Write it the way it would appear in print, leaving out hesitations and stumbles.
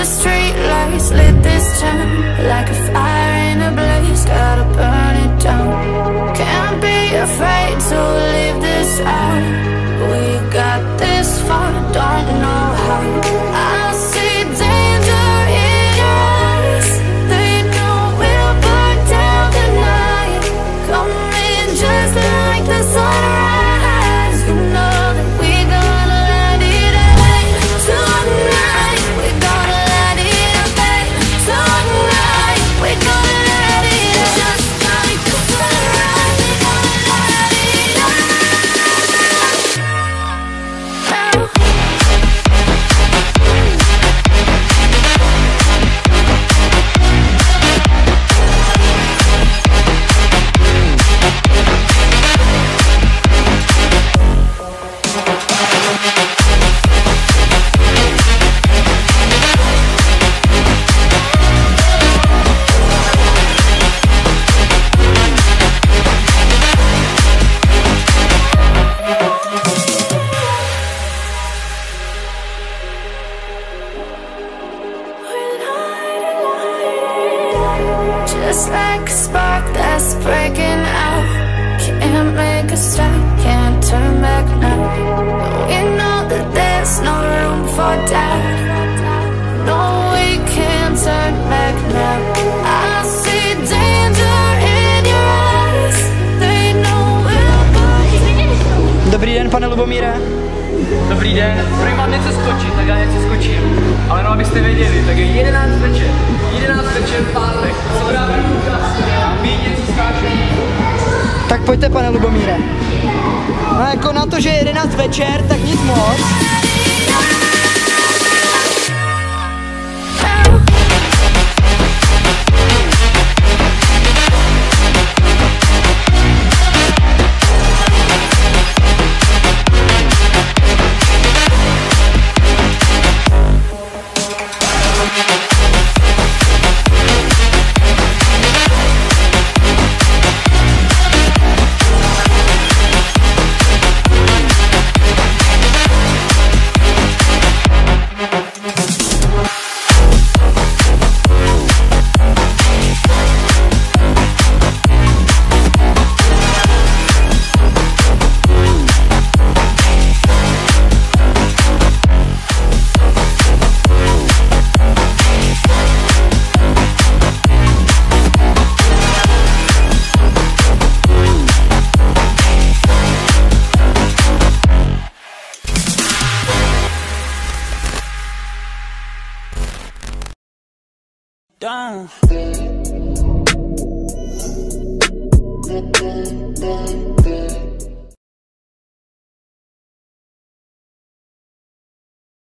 the street lights lit this town like a fire in a blaze, gotta burn it down. Can't be afraid to live this out. We got this far, don't know how. I see danger in your eyes, they know we'll burn down the night. Come in just like the sunrise, you know. Just like a spark that's breaking out, can't make a stop, can't turn back now. We know that there's no room for doubt, no, we can't turn back now. I see danger in your eyes, they know we'll burn. Dobrý den, pane Lubomíre. Dobrý den, prý mám něco skočit, tak já něco skočím. Ale no, abyste věděli, tak je 11 večer. 11 večer v pátek. Tak pojďte, pane Lubomíre. No jako na to, že je 11 večer, tak nic moc. Done.